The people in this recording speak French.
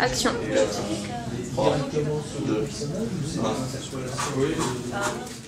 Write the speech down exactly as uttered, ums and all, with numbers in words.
Action. Directement sur le personnel, vous savez que ce soit la